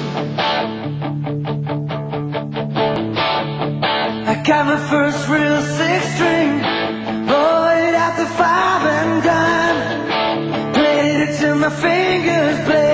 I got my first real six string, bought it at the 5 and dime, played it till my fingers bled.